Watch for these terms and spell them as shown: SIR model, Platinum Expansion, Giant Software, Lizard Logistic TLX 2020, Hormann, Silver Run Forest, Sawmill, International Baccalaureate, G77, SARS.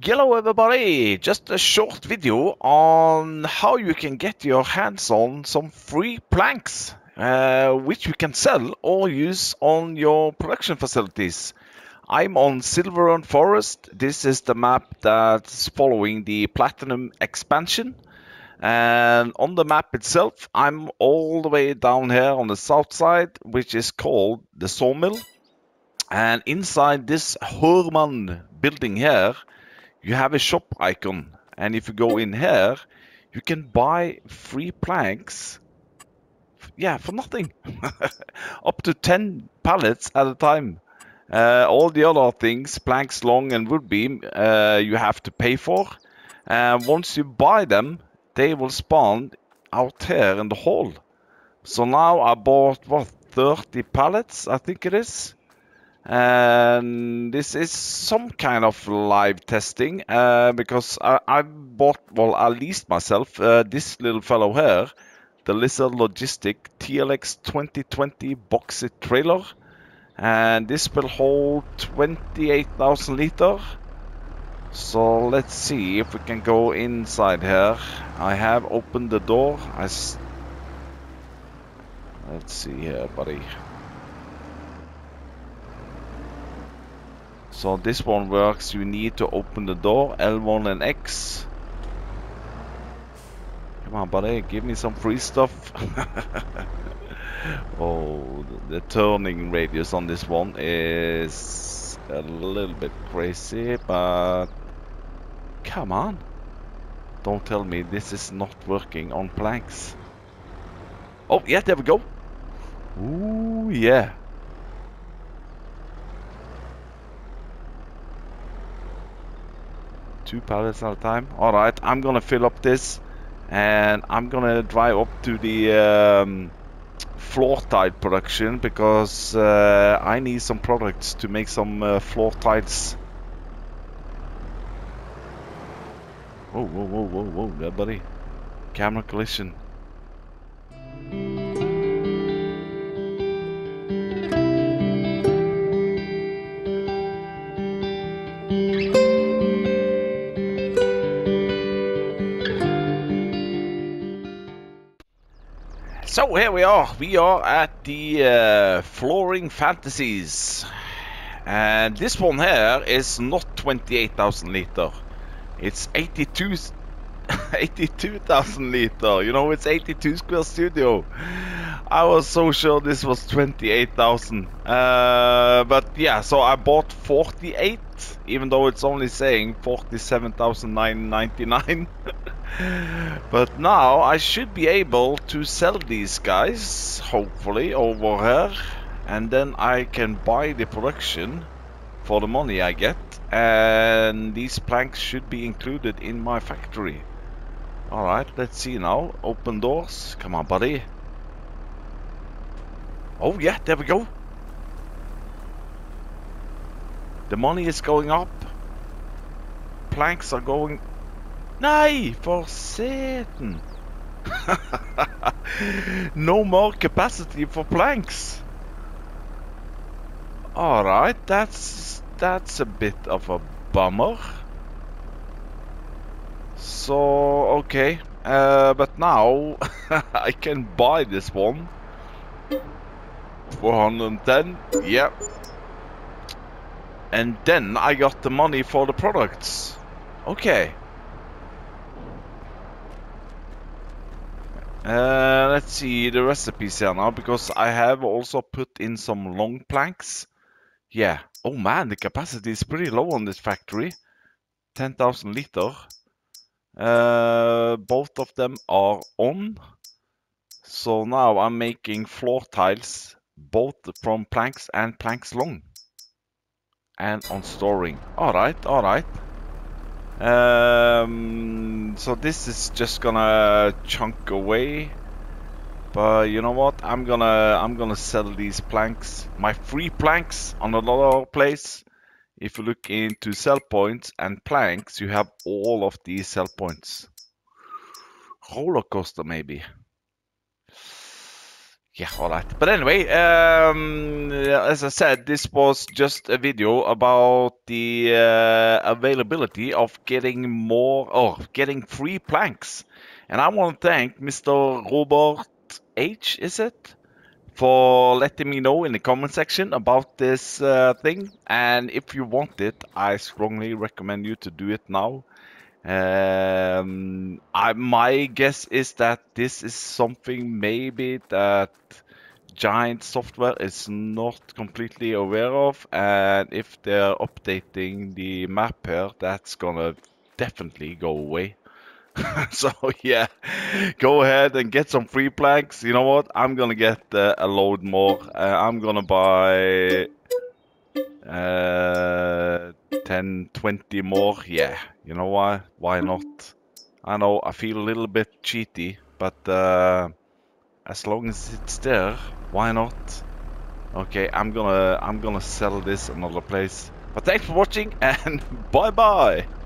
Hello everybody, just a short video on how you can get your hands on some free planks which you can sell or use on your production facilities. I'm on Silver Run Forest. This is the map that's following the Platinum Expansion, and on the map itself I'm all the way down here on the south side, which is called the Sawmill, and inside this Hormann building here you have a shop icon, and if you go in here you can buy free planks for nothing up to 10 pallets at a time. All the other things, planks, long and wood beam, you have to pay for. Once you buy them they will spawn out here in the hall. So now I bought 30 pallets I think it is. And this is some kind of live testing because I bought, well, I leased myself this little fellow here, the Lizard Logistic TLX 2020 boxy trailer, and this will hold 28,000 liter. So let's see if we can go inside here. I have opened the door. Let's see here, buddy. So this one works, you need to open the door, L1 and X. Come on buddy, give me some free stuff. Oh, the turning radius on this one is a little bit crazy, but come on. Don't tell me this is not working on planks. Oh yeah, there we go. Ooh yeah. Two pallets at a time. All right, I'm gonna fill up this, and I'm gonna drive up to the floor tile production because I need some products to make some floor tiles. Whoa, whoa, whoa, whoa, whoa, there, buddy! Camera collision. So here we are. We are at the Flooring Fantasies, and this one here is not 28,000 liter. It's 82,000 liter. You know, it's 82 square studio. I was so sure this was 28,000, but yeah. So I bought 48, even though it's only saying 47,999. But now I should be able to sell these guys, hopefully, over here, and then I can buy the production for the money I get, and these planks should be included in my factory. Alright, let's see now. Open doors. Come on, buddy. Oh yeah, there we go. The money is going up. Planks are going... Nei, for Satan! No more capacity for planks. All right, that's a bit of a bummer. So okay, but now I can buy this one. 410, yeah. And then I got the money for the products. Okay. Let's see the recipes here now, because I have also put in some long planks. Yeah. Oh man, the capacity is pretty low on this factory. 10,000 liter. Both of them are on. So now I'm making floor tiles, both from planks and planks long. And on storing. Alright, alright. So this is just gonna chunk away, but you know what? I'm gonna sell these planks, my free planks, on another place. If you look into sell points and planks, you have all of these sell points. Roller coaster maybe. Yeah, all right. But anyway, as I said, this was just a video about the availability of getting more or getting free planks. And I want to thank Mr. Robert H, is it, for letting me know in the comment section about this thing. And if you want it, I strongly recommend you to do it now. My guess is that this is something maybe that Giant Software is not completely aware of, and if they're updating the map here, that's gonna definitely go away. So yeah, go ahead and get some free planks. You know what, I'm gonna get a load more. I'm gonna buy 10-20 more. Yeah, you know why not? I know I feel a little bit cheaty, but as long as it's there, why not? Okay, I'm gonna sell this another place. But thanks for watching, and bye bye.